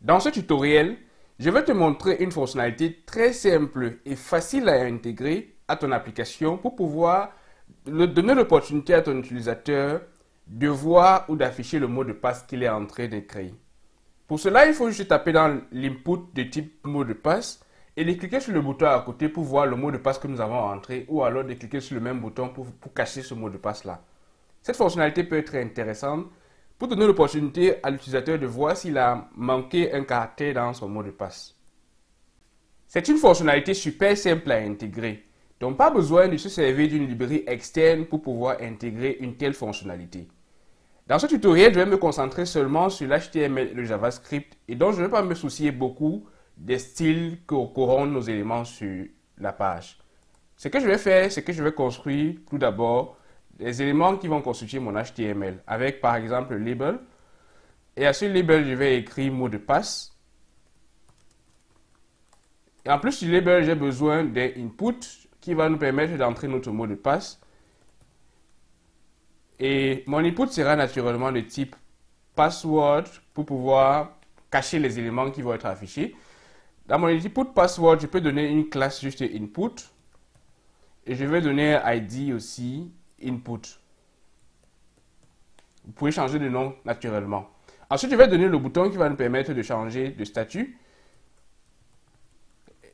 Dans ce tutoriel, je vais te montrer une fonctionnalité très simple et facile à intégrer à ton application pour pouvoir donner l'opportunité à ton utilisateur de voir ou d'afficher le mot de passe qu'il est en train de créer. Pour cela, il faut juste taper dans l'input de type mot de passe et de cliquer sur le bouton à côté pour voir le mot de passe que nous avons entré, ou alors de cliquer sur le même bouton pour cacher ce mot de passe-là. Cette fonctionnalité peut être intéressante pour donner l'opportunité à l'utilisateur de voir s'il a manqué un caractère dans son mot de passe. C'est une fonctionnalité super simple à intégrer, donc pas besoin de se servir d'une librairie externe pour pouvoir intégrer une telle fonctionnalité. Dans ce tutoriel, je vais me concentrer seulement sur l'HTML et le JavaScript, et donc je ne vais pas me soucier beaucoup des styles qu'auront nos éléments sur la page. Ce que je vais faire, c'est que je vais construire tout d'abord les éléments qui vont constituer mon HTML, avec par exemple le label. Et à ce label, je vais écrire mot de passe. Et en plus du label, j'ai besoin d'un input qui va nous permettre d'entrer notre mot de passe. Et mon input sera naturellement de type password pour pouvoir cacher les éléments qui vont être affichés. Dans mon input password, je peux donner une classe juste input. Et je vais donner ID aussi input. Vous pouvez changer de nom naturellement. Ensuite, je vais donner le bouton qui va nous permettre de changer de statut.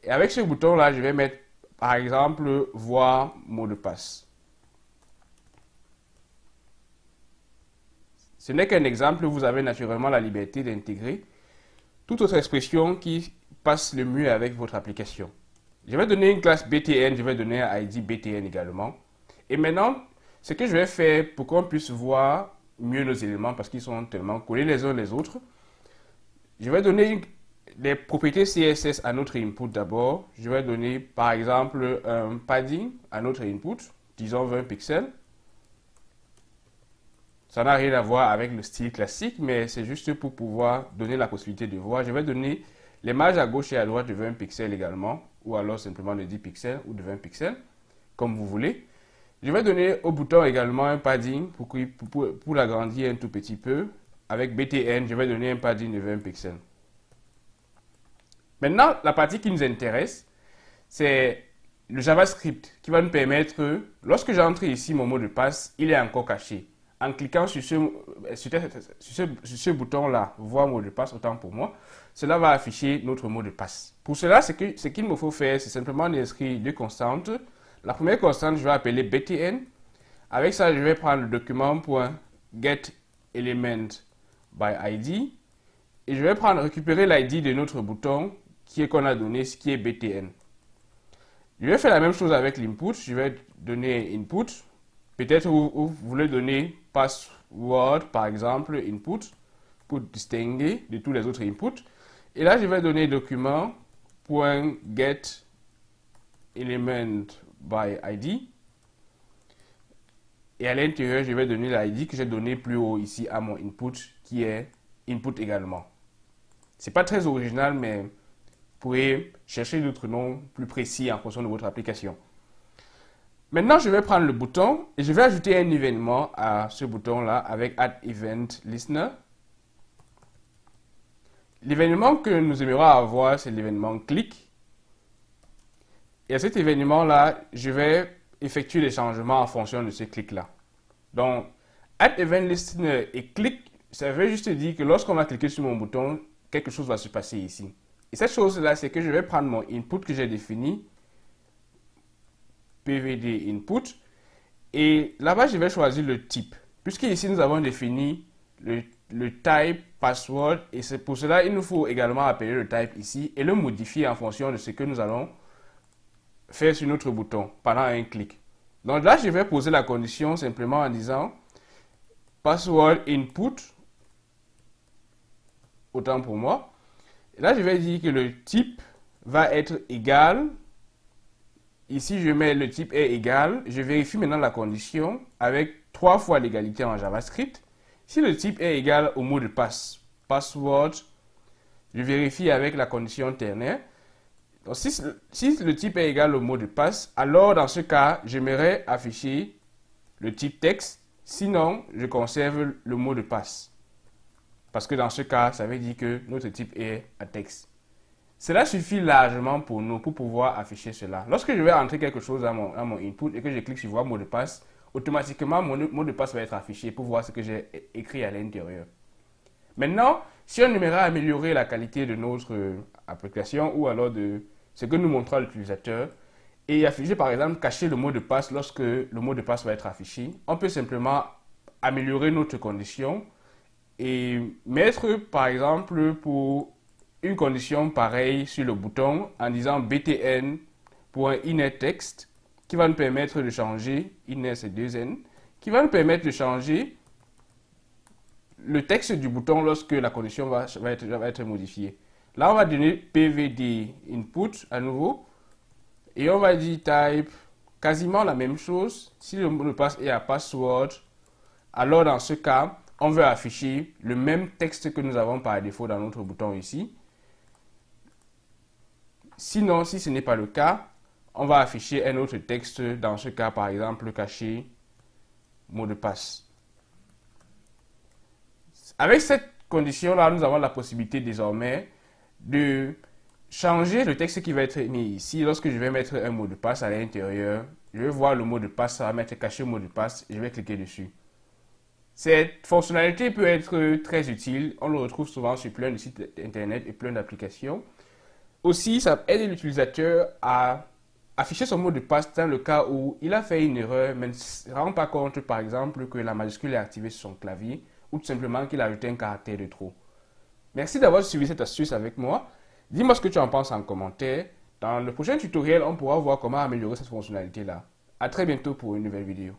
Et avec ce bouton-là, je vais mettre, par exemple, voir mot de passe. Ce n'est qu'un exemple, vous avez naturellement la liberté d'intégrer toute autre expression qui passe le mieux avec votre application. Je vais donner une classe BTN, je vais donner un ID BTN également. Et maintenant, ce que je vais faire pour qu'on puisse voir mieux nos éléments, parce qu'ils sont tellement collés les uns les autres, je vais donner des propriétés CSS à notre input d'abord. Je vais donner par exemple un padding à notre input, disons 20 pixels. Ça n'a rien à voir avec le style classique, mais c'est juste pour pouvoir donner la possibilité de voir. Je vais donner les marges à gauche et à droite de 20 pixels également, ou alors simplement de 10 pixels ou de 20 pixels, comme vous voulez. Je vais donner au bouton également un padding pour l'agrandir un tout petit peu. Avec BTN, je vais donner un padding de 20 pixels. Maintenant, la partie qui nous intéresse, c'est le JavaScript qui va nous permettre, lorsque j'entre ici mon mot de passe, il est encore caché. En cliquant sur ce bouton-là, voir mot de passe, autant pour moi, cela va afficher notre mot de passe. Pour cela, ce qu'il me faut faire, c'est simplement d'inscrire deux constantes. La première constante, je vais appeler BTN. Avec ça, je vais prendre le document .getElementById. Et je vais récupérer l'ID de notre bouton qu'on a donné, ce qui est BTN. Je vais faire la même chose avec l'input. Je vais donner input. Peut-être vous voulez donner password, par exemple, input, pour distinguer de tous les autres inputs. Et là, je vais donner document.getElementById. Et à l'intérieur, je vais donner l'ID que j'ai donné plus haut ici à mon input, qui est input également. C'est pas très original, mais vous pouvez chercher d'autres noms plus précis en fonction de votre application. Maintenant, je vais prendre le bouton et je vais ajouter un événement à ce bouton-là avec Add Event Listener. L'événement que nous aimerons avoir, c'est l'événement clic. Et à cet événement-là, je vais effectuer les changements en fonction de ce clic-là. Donc, Add Event Listener et clic, ça veut juste dire que lorsqu'on va cliquer sur mon bouton, quelque chose va se passer ici. Et cette chose-là, c'est que je vais prendre mon input que j'ai défini, PVD input, et là-bas je vais choisir le type, puisqu'ici nous avons défini le type password, et c'est pour cela il nous faut également appeler le type ici et le modifier en fonction de ce que nous allons faire sur notre bouton pendant un clic. Donc là je vais poser la condition simplement en disant password input, autant pour moi, et là je vais dire que le type va être égal. Ici, je mets le type est égal. Je vérifie maintenant la condition avec 3 fois l'égalité en JavaScript. Si le type est égal au mot de passe, password, je vérifie avec la condition ternaire. Donc, si le type est égal au mot de passe, alors dans ce cas, j'aimerais afficher le type texte. Sinon, je conserve le mot de passe. Parce que dans ce cas, ça veut dire que notre type est à texte. Cela suffit largement pour nous, pour pouvoir afficher cela. Lorsque je vais entrer quelque chose à mon input et que je clique sur voir mot de passe, automatiquement, mon mot de passe va être affiché pour voir ce que j'ai écrit à l'intérieur. Maintenant, si on aimerait améliorer la qualité de notre application ou alors de ce que nous montrera l'utilisateur et afficher par exemple, cacher le mot de passe lorsque le mot de passe va être affiché, on peut simplement améliorer notre condition et mettre par exemple pour une condition pareille sur le bouton en disant btn pour un inner text qui va nous permettre de changer, inner c'est 2n, qui va nous permettre de changer le texte du bouton lorsque la condition va être modifiée. Là, on va donner pvd input à nouveau et on va dire type quasiment la même chose. Si le mot de passe est à password, alors dans ce cas, on veut afficher le même texte que nous avons par défaut dans notre bouton ici. Sinon, si ce n'est pas le cas, on va afficher un autre texte, dans ce cas par exemple cacher mot de passe. Avec cette condition-là, nous avons la possibilité désormais de changer le texte qui va être mis ici. Lorsque je vais mettre un mot de passe à l'intérieur, je vais voir le mot de passe, ça va mettre caché mot de passe, je vais cliquer dessus. Cette fonctionnalité peut être très utile, on le retrouve souvent sur plein de sites internet et plein d'applications. Aussi, ça aide l'utilisateur à afficher son mot de passe dans le cas où il a fait une erreur, mais ne se rend pas compte par exemple que la majuscule est activée sur son clavier, ou tout simplement qu'il a ajouté un caractère de trop. Merci d'avoir suivi cette astuce avec moi. Dis-moi ce que tu en penses en commentaire. Dans le prochain tutoriel, on pourra voir comment améliorer cette fonctionnalité-là. À très bientôt pour une nouvelle vidéo.